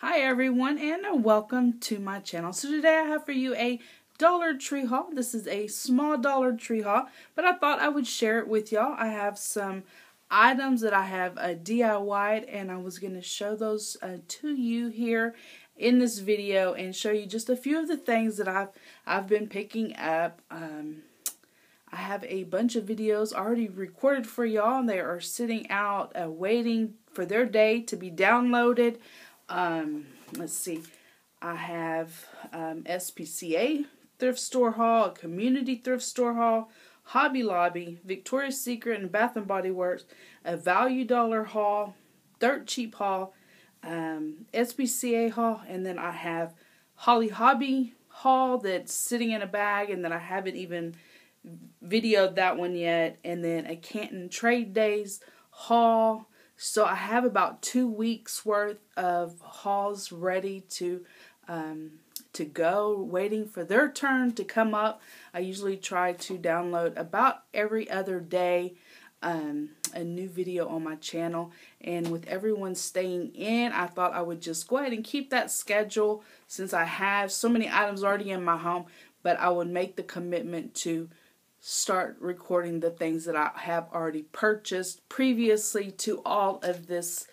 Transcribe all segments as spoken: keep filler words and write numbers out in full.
Hi everyone, and welcome to my channel. So today I have for you a Dollar Tree haul. This is a small Dollar Tree haul, but I thought I would share it with y'all. I have some items that I have uh, D I Y'd, and I was going to show those uh, to you here in this video and show you just a few of the things that I've, I've been picking up. Um, I have a bunch of videos already recorded for y'all, and they are sitting out uh, waiting for their day to be downloaded. Um, let's see, I have um, S P C A thrift store haul, a community thrift store haul, Hobby Lobby, Victoria's Secret and Bath and Body Works, a value dollar haul, Dirt Cheap haul, um, S P C A haul, and then I have Holly Hobby haul that's sitting in a bag, and then I haven't even videoed that one yet, and then a Canton Trade Days haul. So I have about two weeks worth of hauls ready to um, to go, waiting for their turn to come up. I usually try to download about every other day um, a new video on my channel. And with everyone staying in, I thought I would just go ahead and keep that schedule since I have so many items already in my home. But I would make the commitment to start recording the things that I have already purchased previously to all of this,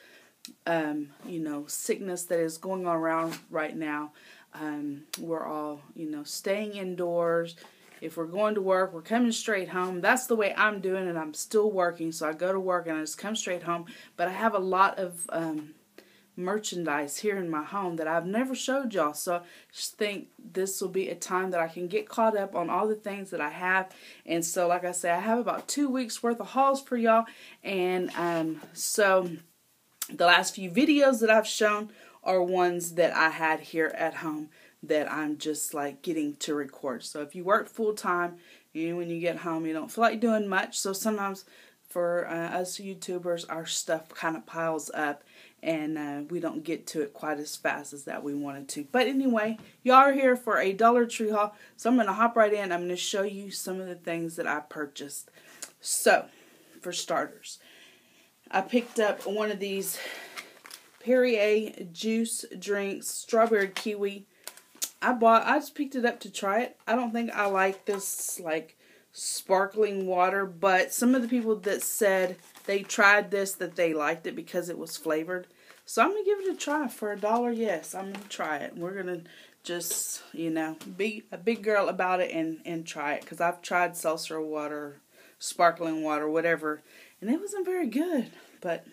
um, you know, sickness that is going on around right now. Um, we're all, you know, staying indoors. If we're going to work, we're coming straight home. That's the way I'm doing it. I'm still working, so I go to work and I just come straight home. But I have a lot of um, merchandise here in my home that I've never showed y'all, so I just think this will be a time that I can get caught up on all the things that I have. And so like I said, I have about two weeks worth of hauls for y'all, and um, so the last few videos that I've shown are ones that I had here at home that I'm just like getting to record. So if you work full time, you when you get home you don't feel like doing much, so sometimes for uh, us YouTubers our stuff kind of piles up, and uh, we don't get to it quite as fast as that we wanted to. But anyway, y'all are here for a Dollar Tree haul, so I'm going to hop right in. I'm going to show you some of the things that I purchased. So, for starters, I picked up one of these Perrier juice drinks, strawberry kiwi. I bought, I just picked it up to try it. I don't think I like this, like, sparkling water, but some of the people that said they tried this, that they liked it because it was flavored. So I'm going to give it a try for a dollar. Yes, I'm going to try it. We're going to just, you know, be a big girl about it and, and try it. Because I've tried seltzer water, sparkling water, whatever. And it wasn't very good. But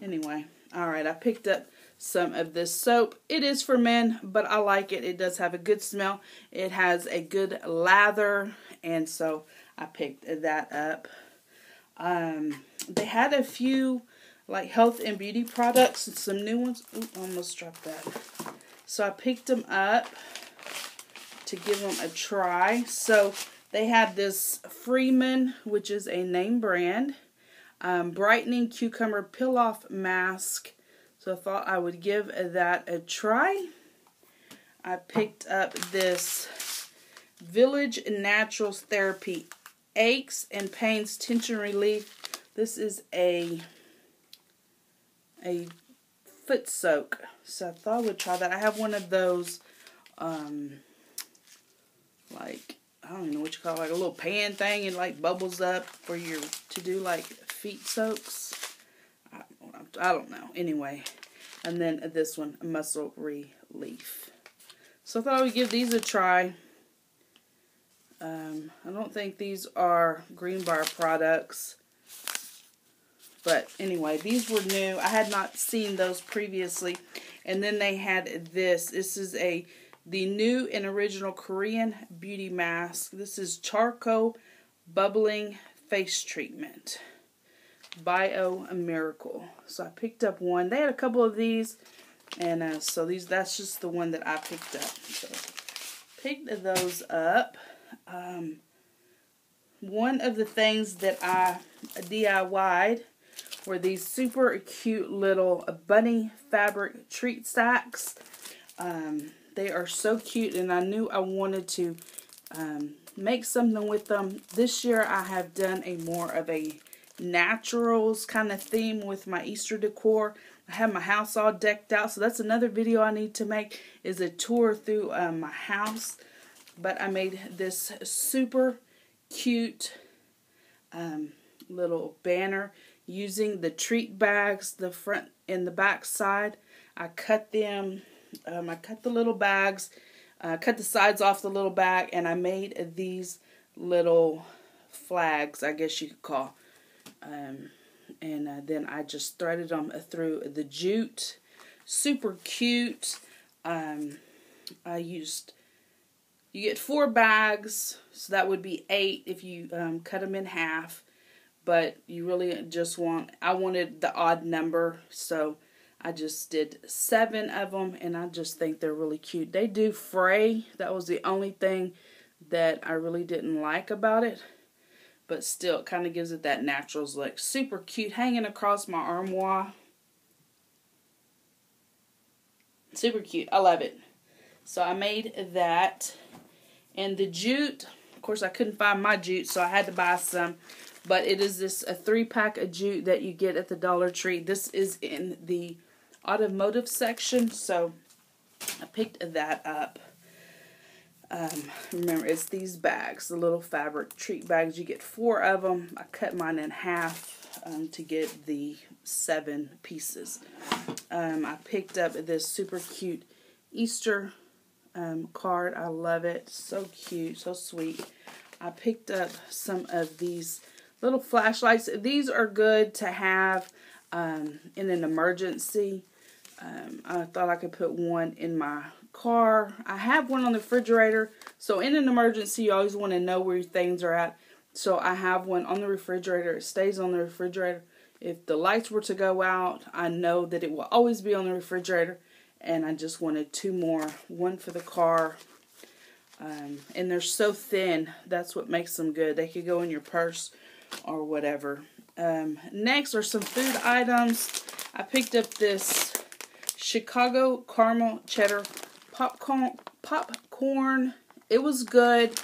anyway, all right, I picked up some of this soap. It is for men, but I like it. It does have a good smell. It has a good lather. And so I picked that up. Um, they had a few like health and beauty products and some new ones. Ooh, almost dropped that. So I picked them up to give them a try. So they had this Freeman, which is a name brand, um, brightening cucumber peel off mask. So I thought I would give that a try. I picked up this Village Naturals Therapy Aches and Pains Tension Relief. This is a a foot soak, so I thought I would try that. I have one of those, um, like, I don't even know what you call it, like a little pan thing, and like bubbles up for your, to do like feet soaks. I, I don't know, anyway. And then this one, Muscle Relief. So I thought I would give these a try. Um, I don't think these are Green Bar products, but anyway, these were new. I had not seen those previously. And then they had this. This is a the new and original Korean beauty mask. This is charcoal bubbling face treatment, Bio Miracle. So I picked up one. They had a couple of these, and uh, so these. That's just the one that I picked up. So picked those up. Um, one of the things that I D I Y'd were these super cute little bunny fabric treat sacks. Um, they are so cute, and I knew I wanted to um, make something with them. This year I have done a more of a naturals kind of theme with my Easter decor, I have my house all decked out. So that's another video I need to make, is a tour through um, my house. But I made this super cute um, little banner using the treat bags, the front and the back side. I cut them, um, I cut the little bags, uh, cut the sides off the little bag, and I made these little flags, I guess you could call. Um, and uh, then I just threaded them through the jute. Super cute. Um, I used, you get four bags, so that would be eight if you um, cut them in half. But you really just want, I wanted the odd number, so I just did seven of them, and I just think they're really cute. They do fray. That was the only thing that I really didn't like about it, but still it kind of gives it that naturals look. Super cute, hanging across my armoire. Super cute. I love it. So I made that. And the jute, of course I couldn't find my jute, so I had to buy some. But it is this a three pack of jute that you get at the Dollar Tree. This is in the automotive section, so I picked that up. Um, remember, it's these bags, the little fabric treat bags. You get four of them. I cut mine in half um, to get the seven pieces. Um, I picked up this super cute Easter um, card. I love it. So cute, so sweet. I picked up some of these little flashlights. These are good to have um, in an emergency. Um, I thought I could put one in my car. I have one on the refrigerator. So in an emergency, you always want to know where things are at. So I have one on the refrigerator. It stays on the refrigerator. If the lights were to go out, I know that it will always be on the refrigerator. And I just wanted two more. One for the car. Um, and they're so thin. That's what makes them good. They could go in your purse or whatever. Um, next are some food items. I picked up this Chicago Caramel Cheddar Popcorn. popcorn. It was good.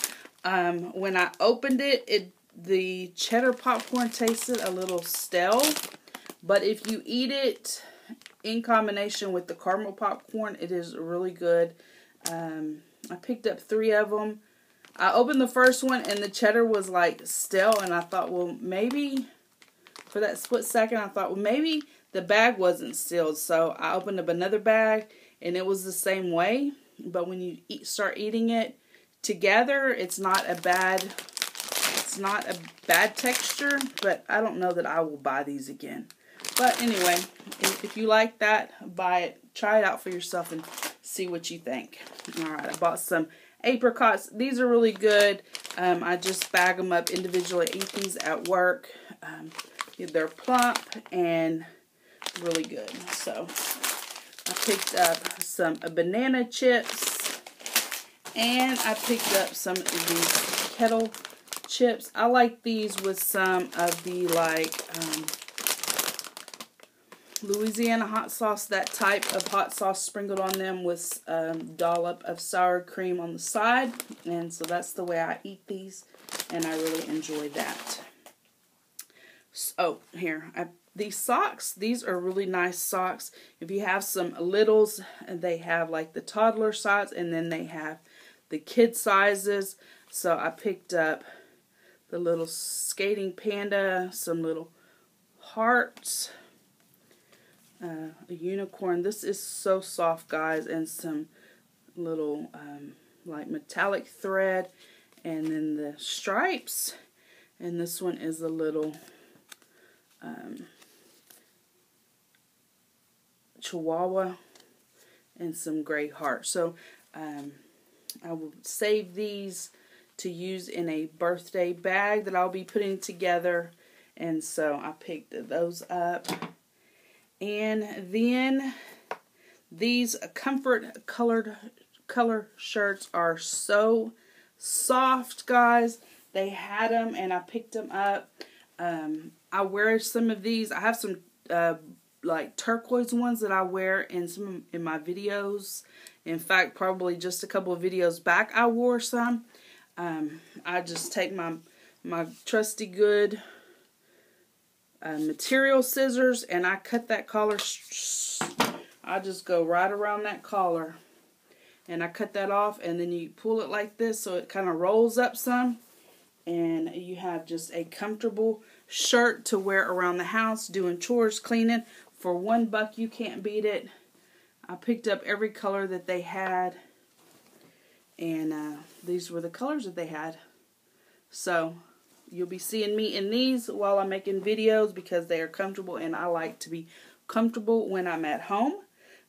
Um, when I opened it, it, the cheddar popcorn tasted a little stale. But if you eat it in combination with the caramel popcorn, it is really good. Um, I picked up three of them. I opened the first one and the cheddar was like stale, and I thought, well, maybe for that split second I thought, well, maybe the bag wasn't sealed. So I opened up another bag and it was the same way. But when you eat, start eating it together, it's not a bad it's not a bad texture, but I don't know that I will buy these again. But anyway, if you like that, buy it, try it out for yourself and see what you think. All right, I bought some apricots. These are really good. Um, I just bag them up individually, eat these at work. Um, they're plump and really good. So I picked up some banana chips, and I picked up some of these kettle chips. I like these with some of the like um, Louisiana hot sauce, that type of hot sauce sprinkled on them with a um, dollop of sour cream on the side. And so that's the way I eat these, and I really enjoy that. So oh, here, I, these socks, these are really nice socks. If you have some littles, they have like the toddler size, and then they have the kid sizes. So I picked up the little skating panda, some little hearts, Uh, a unicorn. This is so soft, guys, and some little um, like metallic thread, and then the stripes. And this one is a little um, Chihuahua and some gray hearts. So um, I will save these to use in a birthday bag that I'll be putting together, and so I picked those up. And then these comfort colored color shirts are so soft, guys. They had them and I picked them up. Um, I wear some of these. I have some uh, like turquoise ones that I wear in some in my videos. In fact, probably just a couple of videos back, I wore some. Um, I just take my my trusty good uh, material scissors, and I cut that collar. I just go right around that collar, and I cut that off, and then you pull it like this so it kind of rolls up some, and you have just a comfortable shirt to wear around the house, doing chores, cleaning. For one buck, you can't beat it. I picked up every color that they had, and uh, these were the colors that they had. So you'll be seeing me in these while I'm making videos because they are comfortable, and I like to be comfortable when I'm at home.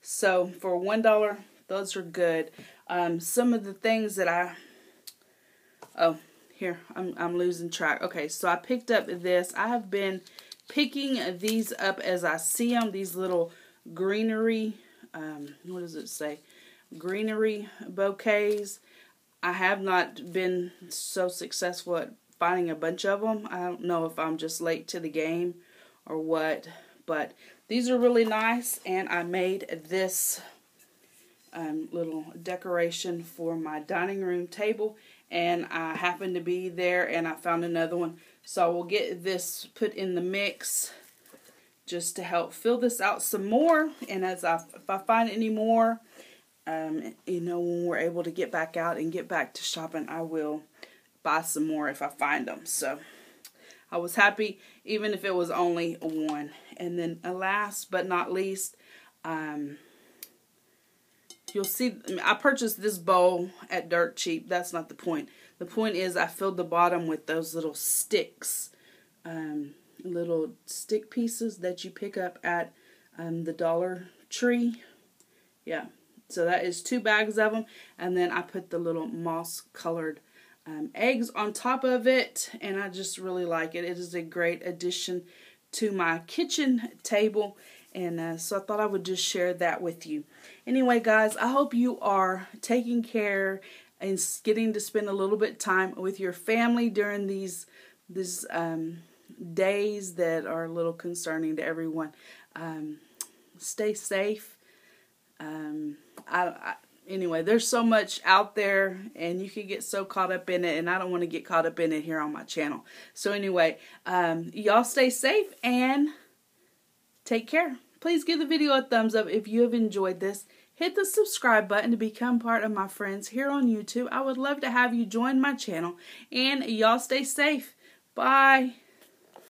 So for one dollar, those are good. Um, some of the things that I, oh, here, I'm, I'm losing track. Okay, so I picked up this. I have been picking these up as I see them, these little greenery, um, what does it say? Greenery bouquets. I have not been so successful at finding a bunch of them. I don't know if I'm just late to the game or what, but these are really nice, and I made this um, little decoration for my dining room table, and I happened to be there and I found another one. So we'll get this put in the mix just to help fill this out some more, and as I, if I find any more, Um, you know, when we're able to get back out and get back to shopping, I will buy some more if I find them. So I was happy, even if it was only one. And then last but not least, um, you'll see, I purchased this bowl at Dirt Cheap. That's not the point. The point is I filled the bottom with those little sticks, um, little stick pieces that you pick up at um, the Dollar Tree. Yeah. So that is two bags of them, and then I put the little moss colored um, eggs on top of it, and I just really like it. It is a great addition to my kitchen table, and uh, so I thought I would just share that with you. Anyway, guys, I hope you are taking care and getting to spend a little bit of time with your family during these these um, days that are a little concerning to everyone. Um, stay safe. Um, I, I, anyway, there's so much out there, and you can get so caught up in it, and I don't want to get caught up in it here on my channel. So anyway, um, y'all stay safe and take care. Please give the video a thumbs up if you have enjoyed this. Hit the subscribe button to become part of my friends here on YouTube. I would love to have you join my channel, and y'all stay safe. Bye.